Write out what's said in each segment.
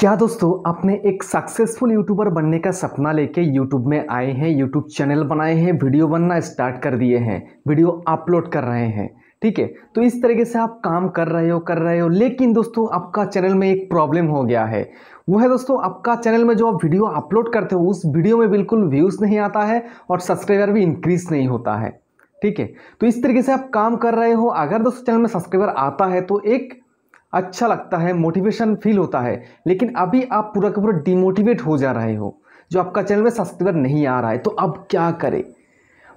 क्या दोस्तों आपने एक सक्सेसफुल यूट्यूबर बनने का सपना लेके यूट्यूब में आए हैं, यूट्यूब चैनल बनाए हैं, वीडियो बनना स्टार्ट कर दिए हैं, वीडियो अपलोड कर रहे हैं, ठीक है। तो इस तरीके से आप काम कर रहे हो, लेकिन दोस्तों आपका चैनल में एक प्रॉब्लम हो गया है। वो है दोस्तों, आपका चैनल में जो आप वीडियो अपलोड करते हो उस वीडियो में बिल्कुल व्यूज़ नहीं आता है और सब्सक्राइबर भी इंक्रीज नहीं होता है, ठीक है। तो इस तरीके से आप काम कर रहे हो। अगर दोस्तों चैनल में सब्सक्राइबर आता है तो एक अच्छा लगता है, मोटिवेशन फील होता है, लेकिन अभी आप पूरा का पूरा डिमोटिवेट हो जा रहे हो, जो आपका चैनल में सब्सक्राइबर नहीं आ रहा है। तो अब क्या करें?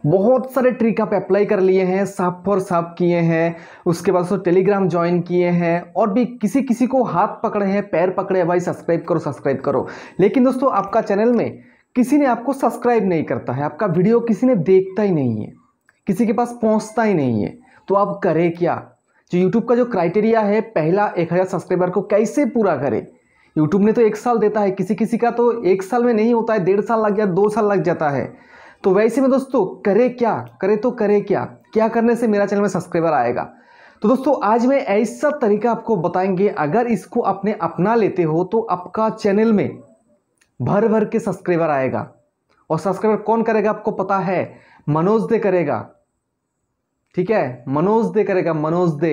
बहुत सारे ट्रिक आप अप्लाई कर लिए हैं, सब किए हैं, उसके बाद उसको टेलीग्राम ज्वाइन किए हैं, और भी किसी को हाथ पकड़े हैं, पैर पकड़े हैं, भाई सब्सक्राइब करो। लेकिन दोस्तों आपका चैनल में किसी ने आपको सब्सक्राइब नहीं करता है, आपका वीडियो किसी ने देखता ही नहीं है, किसी के पास पहुँचता ही नहीं है। तो आप करें क्या? जो YouTube का जो क्राइटेरिया है पहला 1000 सब्सक्राइबर को कैसे पूरा करें? YouTube ने तो 1 साल देता है, किसी का तो 1 साल में नहीं होता है, 1.5 साल लग जाता है, 2 साल लग जाता है। तो वैसे में दोस्तों करें क्या करने से मेरा चैनल में सब्सक्राइबर आएगा? तो दोस्तों आज मैं ऐसा तरीका आपको बताएंगे, अगर इसको आपने अपना लेते हो तो आपका चैनल में भर के सब्सक्राइबर आएगा। और सब्सक्राइबर कौन करेगा आपको पता है? मनोज दे करेगा, ठीक है, मनोज दे करेगा। मनोज दे,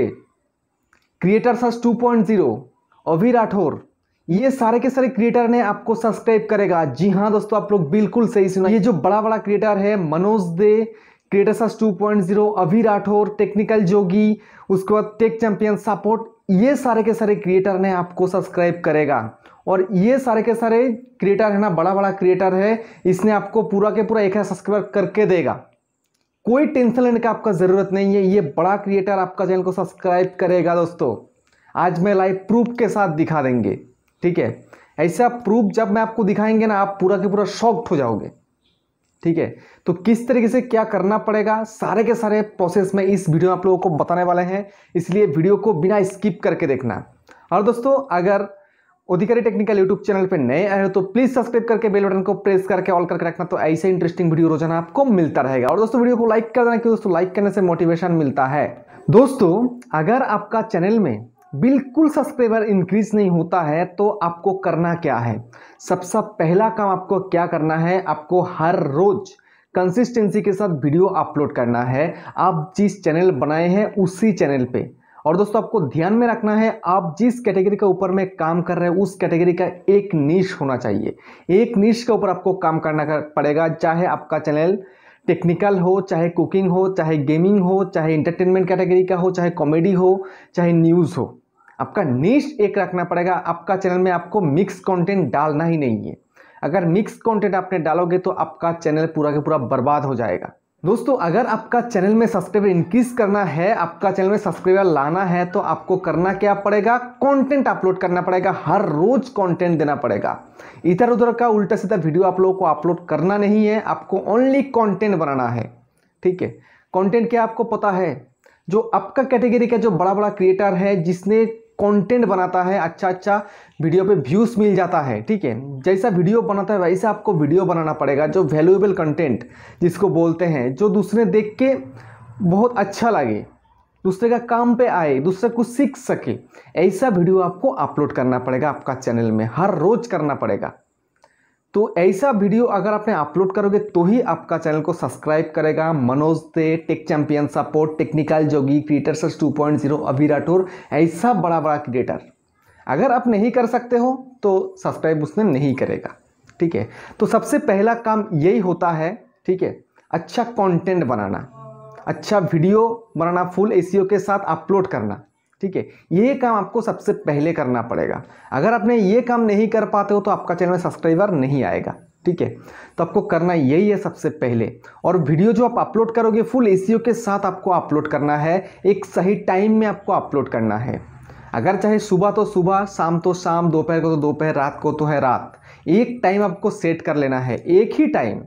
क्रिएटर सर्च 2.0, अभी राठौर, ये सारे के सारे क्रिएटर ने आपको सब्सक्राइब करेगा। जी हाँ दोस्तों, आप लोग बिल्कुल सही सुना। ये जो बड़ा क्रिएटर है, Manoj Dey, creator search 2.0, Abhi Rathore, technical योगी, उसके बाद टेक चैंपियन सपोर्ट, ये सारे के सारे क्रिएटर ने आपको सब्सक्राइब करेगा। और ये सारे के सारे क्रिएटर है ना, बड़ा क्रिएटर है, इसने आपको पूरा के पूरा 1000 सब्सक्राइब करके देगा। कोई टेंशन लेने का आपका ज़रूरत नहीं है। ये बड़ा क्रिएटर आपका चैनल को सब्सक्राइब करेगा। दोस्तों आज मैं लाइव प्रूफ के साथ दिखा देंगे, ठीक है। ऐसा प्रूफ जब मैं आपको दिखाएंगे ना, आप पूरा के पूरा शॉक्ड हो जाओगे, ठीक है। तो किस तरीके से क्या करना पड़ेगा, सारे के सारे प्रोसेस में इस वीडियो में आप लोगों को बताने वाले हैं, इसलिए वीडियो को बिना स्किप करके देखना। और दोस्तों अगर अधिकारी टेक्निकल यूट्यूब चैनल पर नए आए हो तो प्लीज सब्सक्राइब करके बेल बटन को प्रेस करके ऑल करके रखना, तो ऐसे इंटरेस्टिंग वीडियो रोजाना आपको मिलता रहेगा। और दोस्तों वीडियो को लाइक कर देना, क्योंकि दोस्तों लाइक करने से मोटिवेशन मिलता है। दोस्तों अगर आपका चैनल में बिल्कुल सब्सक्राइबर इंक्रीज नहीं होता है तो आपको करना क्या है? सबसे पहला काम आपको क्या करना है, आपको हर रोज कंसिस्टेंसी के साथ वीडियो अपलोड करना है। आप जिस चैनल बनाए हैं उसी चैनल पर, और दोस्तों आपको ध्यान में रखना है आप जिस कैटेगरी के ऊपर में काम कर रहे हैं उस कैटेगरी का एक नीश होना चाहिए। एक नीश के ऊपर आपको काम करना पड़ेगा, चाहे आपका चैनल टेक्निकल हो, चाहे कुकिंग हो, चाहे गेमिंग हो, चाहे एंटरटेनमेंट कैटेगरी का हो, चाहे कॉमेडी हो, चाहे न्यूज़ हो, आपका नीश एक रखना पड़ेगा। आपका चैनल में आपको मिक्स कॉन्टेंट डालना ही नहीं है। अगर मिक्स कॉन्टेंट आपने डालोगे तो आपका चैनल पूरा का पूरा बर्बाद हो जाएगा। दोस्तों अगर आपका चैनल में सब्सक्राइबर इंक्रीज करना है, आपका चैनल में सब्सक्राइबर लाना है, तो आपको करना क्या पड़ेगा? कंटेंट अपलोड करना पड़ेगा, हर रोज कंटेंट देना पड़ेगा। इधर उधर का उल्टा सीधा वीडियो आप लोगों को अपलोड करना नहीं है, आपको ओनली कंटेंट बनाना है, ठीक है। कंटेंट क्या आपको पता है? जो आपका कैटेगरी का जो बड़ा क्रिएटर है, जिसने कंटेंट बनाता है, अच्छा वीडियो पे व्यूज़ मिल जाता है, ठीक है, जैसा वीडियो बनाता है वैसा आपको वीडियो बनाना पड़ेगा। जो वैल्यूएबल कंटेंट जिसको बोलते हैं, जो दूसरे देख के बहुत अच्छा लगे, दूसरे का काम पे आए, दूसरे कुछ सीख सके, ऐसा वीडियो आपको अपलोड करना पड़ेगा। आपका चैनल में हर रोज करना पड़ेगा। तो ऐसा वीडियो अगर आपने अपलोड करोगे तो ही आपका चैनल को सब्सक्राइब करेगा Manoj Dey, tech champion support, technical जोगी, क्रिएटर सर्च 2.0, अभी राठौर, ऐसा बड़ा क्रिएटर। अगर आप नहीं कर सकते हो तो सब्सक्राइब उसने नहीं करेगा, ठीक है। तो सबसे पहला काम यही होता है, ठीक है, अच्छा कॉन्टेंट बनाना, अच्छा वीडियो बनाना, फुल एसईओ के साथ अपलोड करना, ठीक है। ये काम आपको सबसे पहले करना पड़ेगा। अगर आपने ये काम नहीं कर पाते हो तो आपका चैनल में सब्सक्राइबर नहीं आएगा, ठीक है। तो आपको करना यही है सबसे पहले। और वीडियो जो आप अपलोड करोगे फुल एसईओ के साथ आपको अपलोड करना है, एक सही टाइम में आपको अपलोड करना है। अगर चाहे सुबह तो सुबह, शाम तो शाम, दोपहर को तो दोपहर, रात को तो है रात, एक टाइम आपको सेट कर लेना है। एक ही टाइम,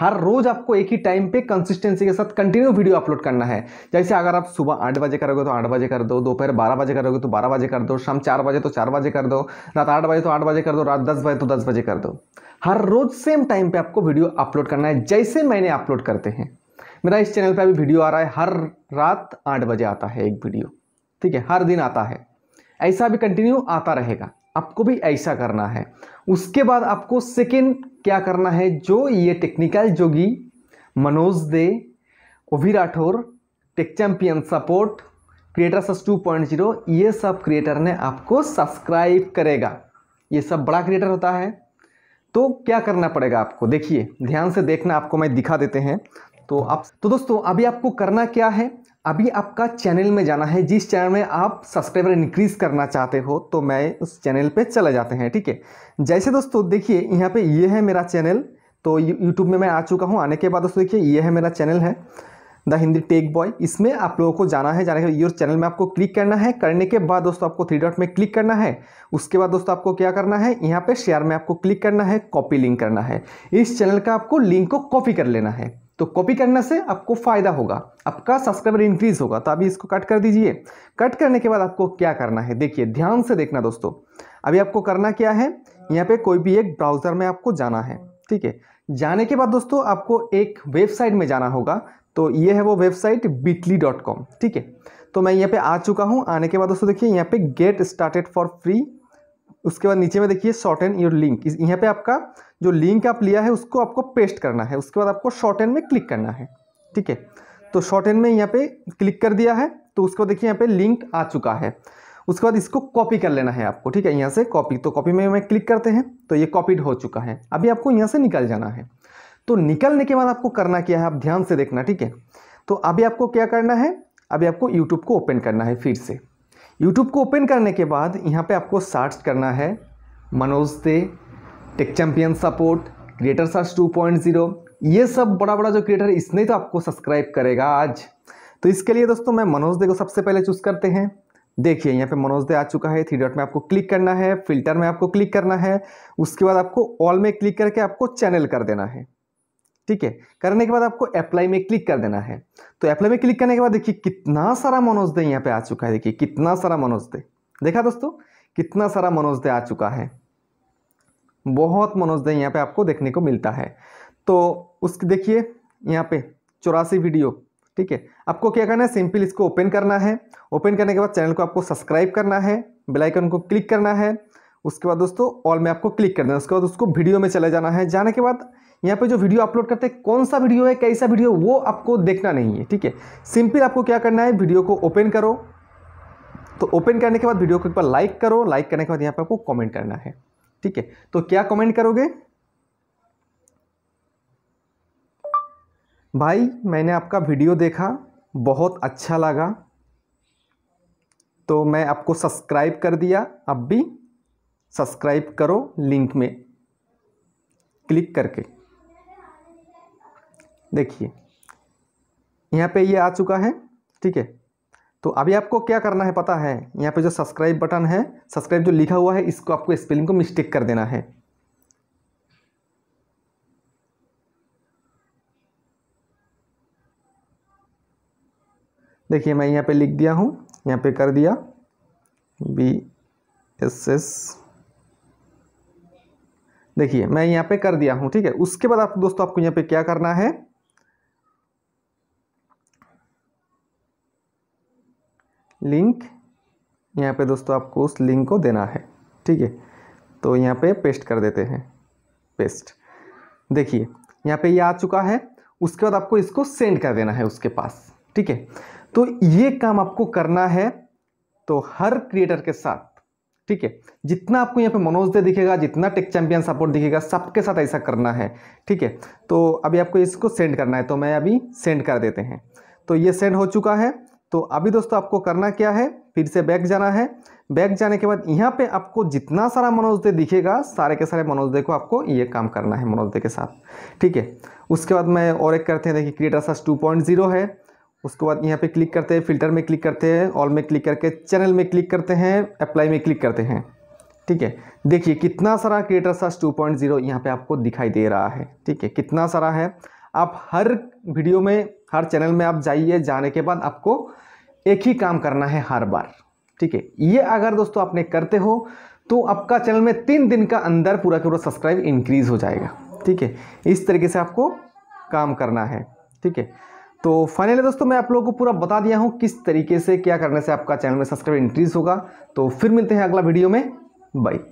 हर रोज आपको एक ही टाइम पे कंसिस्टेंसी के साथ कंटिन्यू वीडियो अपलोड करना है। जैसे अगर आप सुबह 8 बजे करोगे तो 8 बजे कर दो, दोपहर 12 बजे करोगे तो 12 बजे कर दो, शाम 4 बजे तो 4 बजे कर दो, रात 8 बजे तो 8 बजे कर दो, रात 10 बजे तो 10 बजे कर दो। हर रोज सेम टाइम पे आपको वीडियो अपलोड करना है, जैसे मैंने अपलोड करते हैं। मेरा इस चैनल पर अभी वीडियो आ रहा है, हर रात 8 बजे आता है एक वीडियो, ठीक है, हर दिन आता है, ऐसा भी कंटिन्यू आता रहेगा। आपको भी ऐसा करना है। उसके बाद आपको सेकेंड क्या करना है, जो ये टेक्निकल योगी, Manoj Dey, Abhi Rathore, tech champion support, creator search 2.0, ये सब क्रिएटर ने आपको सब्सक्राइब करेगा। ये सब बड़ा क्रिएटर होता है। तो क्या करना पड़ेगा आपको, देखिए ध्यान से देखना, आपको मैं दिखा देते हैं। तो आप तो दोस्तों अभी आपको करना क्या है, अभी आपका चैनल में जाना है, जिस चैनल में आप सब्सक्राइबर इंक्रीज करना चाहते हो। तो मैं उस चैनल पे चले जाते हैं, ठीक है। जैसे दोस्तों देखिए यहाँ पे ये है मेरा चैनल, तो यूट्यूब में मैं आ चुका हूँ। आने के बाद दोस्तों देखिए ये है मेरा चैनल है द हिंदी टेक बॉय। इसमें आप लोगों को जाना है, जाने के बाद योर चैनल में आपको क्लिक करना है। करने के बाद दोस्तों आपको थ्री डॉट में क्लिक करना है। उसके बाद दोस्तों आपको क्या करना है, यहाँ पे शेयर में आपको क्लिक करना है, कॉपी लिंक करना है। इस चैनल का आपको लिंक को कॉपी कर लेना है। तो कॉपी करने से आपको फायदा होगा, आपका सब्सक्राइबर इंक्रीज होगा। तो अभी इसको कट कर दीजिए। कट करने के बाद आपको क्या करना है, देखिए ध्यान से देखना दोस्तों। अभी आपको करना क्या है, यहाँ पे कोई भी एक ब्राउजर में आपको जाना है, ठीक है। जाने के बाद दोस्तों आपको एक वेबसाइट में जाना होगा। तो ये है वो वेबसाइट bitly.com, ठीक है। तो मैं यहाँ पे आ चुका हूँ। आने के बाद दोस्तों देखिए यहाँ पे गेट स्टार्टेड फॉर फ्री, उसके बाद नीचे में देखिए शॉर्टन योर लिंक। यहाँ पे आपका जो लिंक आप लिया है उसको आपको पेस्ट करना है। उसके बाद आपको शॉर्टन में क्लिक करना है, ठीक है। तो शॉर्टन में यहाँ पे क्लिक कर दिया है। तो उसके बाद देखिए यहाँ पे लिंक आ चुका है। उसके बाद इसको कॉपी कर लेना है आपको, ठीक है। यहाँ से कॉपी, तो कॉपी में मैं क्लिक करते हैं। तो ये कॉपीड हो चुका है। अभी आपको यहाँ से निकल जाना है। तो निकलने के बाद आपको करना क्या है, आप ध्यान से देखना, ठीक है। तो अभी आपको क्या करना है, अभी आपको YouTube को ओपन करना है। फिर से YouTube को ओपन करने के बाद यहाँ पे आपको सर्च करना है Manoj Dey, tech champion support, creator search 2.0। ये सब बड़ा बड़ा जो क्रिएटर, इसने तो आपको सब्सक्राइब करेगा आज। तो इसके लिए दोस्तों मैं मनोज दे को सबसे पहले चूज़ करते हैं। देखिए यहाँ पे मनोज दे आ चुका है। थ्री डॉट में आपको क्लिक करना है, फिल्टर में आपको क्लिक करना है। उसके बाद आपको ऑल में क्लिक करके आपको चैनल कर देना है, ठीक है। करने के बाद आपको अप्लाई में क्लिक कर देना है। तो अप्लाई में क्लिक करने के बाद देखिए कितना सारा मनोज दे यहाँ पे आ चुका है। देखिए कितना सारा मनोज दे, देखा दोस्तों कितना सारा मनोज दे आ चुका है। बहुत मनोज दे यहाँ पे आपको देखने को मिलता है। तो उसके देखिए यहाँ पे 84 वीडियो, ठीक है। आपको क्या करना है, सिंपल इसको ओपन करना है। ओपन करने के बाद चैनल को आपको सब्सक्राइब करना है, बेल आइकन को क्लिक करना है। उसके बाद दोस्तों ऑल में आपको क्लिक कर देना है। उसके बाद उसको वीडियो में चले जाना है। जाने के बाद यहाँ पे जो वीडियो अपलोड करते हैं, कौन सा वीडियो है, कैसा वीडियो, वो आपको देखना नहीं है, ठीक है। सिंपल आपको क्या करना है, वीडियो को ओपन करो। तो ओपन करने के बाद वीडियो को एक बार लाइक करो। लाइक करने के बाद यहाँ पे आपको कमेंट करना है, ठीक है। तो क्या कमेंट करोगे, भाई मैंने आपका वीडियो देखा, बहुत अच्छा लगा, तो मैं आपको सब्सक्राइब कर दिया। अब भी सब्सक्राइब करो लिंक में क्लिक करके। देखिए यहाँ पे ये आ चुका है, ठीक है। तो अभी आपको क्या करना है पता है, यहाँ पे जो सब्सक्राइब बटन है, सब्सक्राइब जो लिखा हुआ है, इसको आपको स्पेलिंग को मिस्टेक कर देना है। देखिए मैं यहाँ पे लिख दिया हूँ, यहाँ पे कर दिया BSS। देखिए मैं यहाँ पे कर दिया हूँ, ठीक है। उसके बाद आप दोस्तों आपको यहाँ पे क्या करना है, लिंक यहाँ पे दोस्तों आपको उस लिंक को देना है, ठीक है। तो यहाँ पे पेस्ट कर देते हैं, पेस्ट। देखिए यहाँ पे ये आ चुका है। उसके बाद आपको इसको सेंड कर देना है उसके पास, ठीक है। तो ये काम आपको करना है, तो हर क्रिएटर के साथ, ठीक है। जितना आपको यहाँ पे मनोज दे दिखेगा, जितना टेक चैम्पियन सपोर्ट दिखेगा, सबके साथ ऐसा करना है, ठीक है। तो अभी आपको इसको सेंड करना है। तो मैं अभी सेंड कर देते हैं। तो ये सेंड हो चुका है। तो अभी दोस्तों आपको करना क्या है, फिर से बैक जाना है। बैक जाने के बाद यहाँ पे आपको जितना सारा मनोज दे दिखेगा, सारे के सारे मनोज दे को आपको ये काम करना है मनोज दे के साथ, ठीक है। उसके बाद मैं और एक करते हैं, देखिए क्रिएटर सर्च 2.0 है। उसके बाद यहाँ पे क्लिक करते हैं, फिल्टर में क्लिक करते हैं, ऑल में क्लिक करके चैनल में क्लिक करते हैं, अप्लाई में क्लिक करते हैं, ठीक है। देखिए कितना सारा क्रिएटर सर्च 2.0 यहाँ पे आपको दिखाई दे रहा है, ठीक है। कितना सारा है। आप हर वीडियो में, हर चैनल में आप जाइए। जाने के बाद आपको एक ही काम करना है हर बार, ठीक है। ये अगर दोस्तों आपने करते हो तो आपका चैनल में 3 दिन का अंदर पूरा के पूरा सब्सक्राइब इंक्रीज़ हो जाएगा, ठीक है। इस तरीके से आपको काम करना है, ठीक है। तो फाइनली दोस्तों मैं आप लोगों को पूरा बता दिया हूँ किस तरीके से, क्या करने से आपका चैनल में सब्सक्राइब इंक्रीज होगा। तो फिर मिलते हैं अगला वीडियो में। बाय।